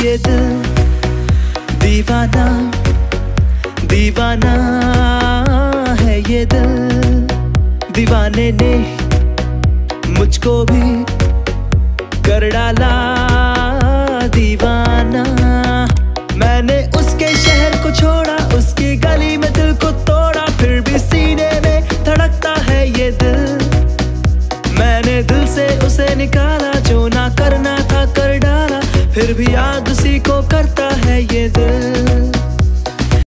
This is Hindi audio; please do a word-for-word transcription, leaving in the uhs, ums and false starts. ये दिल दीवाना दीवाना है, ये दिल दीवाने ने मुझको भी कर डाला दीवाना। मैंने उसके शहर को छोड़ा, उसकी गली में दिल को तोड़ा, फिर भी सीने में धड़कता है ये दिल। मैंने दिल से उसे निकाला, जो ना करना था कर डाला, फिर भी याद उसी को करता है ये दिल।